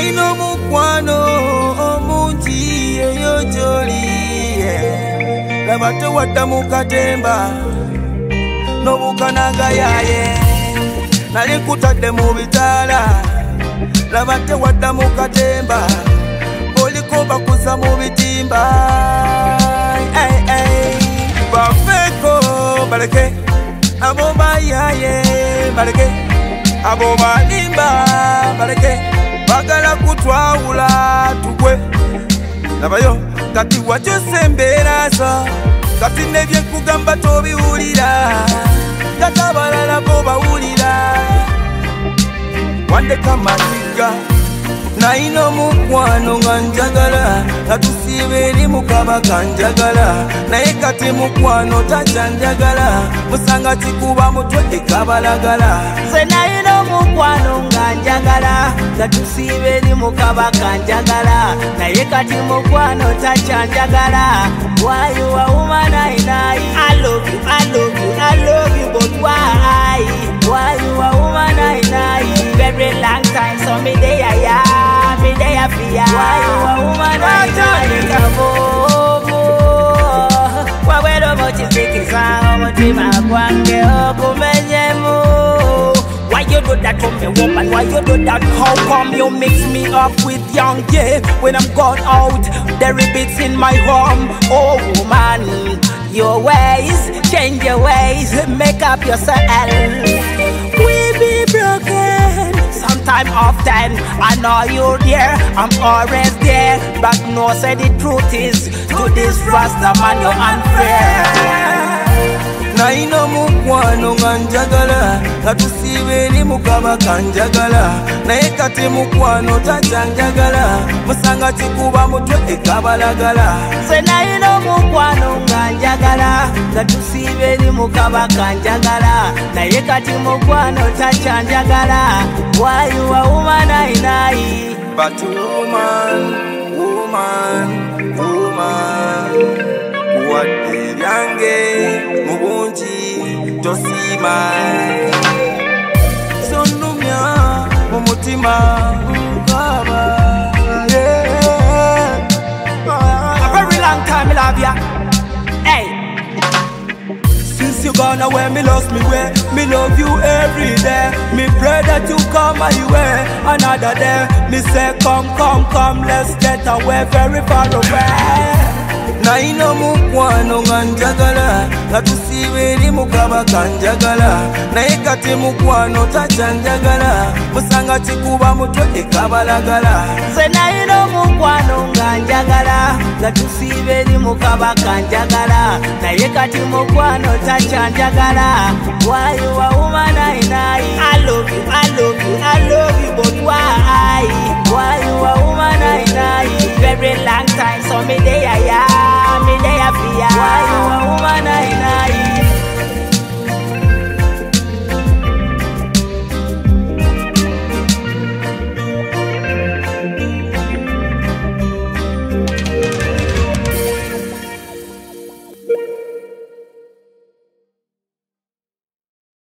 Aino mukwano omunji eyojoli Labate watamukatemba Nobukanaga yaye Nalikutadde mu bitala Labate watamukatemba Boliko bakuza mu bitimba Bafeko baleke Aboba yaye baleke Aboba nimba baleke Bagala kutwa ula tukwe Labayo, kati wacho semberaza Kati nevye kugamba tobi ulira Katabala la boba ulira Wande kama tiga Na ino mukwano nganjagala Na tusiveri mukaba kanjagala Na ekati mukwano tajanjagala Musanga chikuba mutwete kabalagala Sena ino mukwano nganjagala Na tusiveri mukaba kanjagala Na ekati mukwano tajanjagala Why you are woman I love you, I love you, I love you But why you are woman I Very long time so me day I Why you a woman I don't Kwa wedo mochisikisa Omotima kwange okumenyemu Why you do that to me woman Why you do that How come you mix me up with young gay When I'm gone out There are bits in my home Oh woman Your ways Change your ways Make up yourself We be broken Sometime often I know you're there I'm always there But no say the truth is To this Rasta man you're unfair Na ino mukwano nganjagala Na tusiveri mukaba kanjagala Na ekati mukwano tajanjagala Musanga chikuba mutwe kabalagala Se na ino mukwano nganjagala Na tusiveri mukaba kanjagala Na ekati mukwano tajanjagala Why you a woman I But woman, woman, woman What the yange mubunji tosima Sonumya mumutima mkaba A very long time I love ya Hey Since you gone away me lost me way Me love you every day Me pray that you come my way Another day Me say come, come, come Let's get away very far away Na ino mukwano nganjagala Na tusiveri mukaba kanjagala Na ekati mukwano tajanjagala Musanga chikuba mutwe kabalagala Se na ino mukwano nganjagala Na tusiveri mukaba kanjagala Na ekati mukwano tajanjagala Why you a woman I love you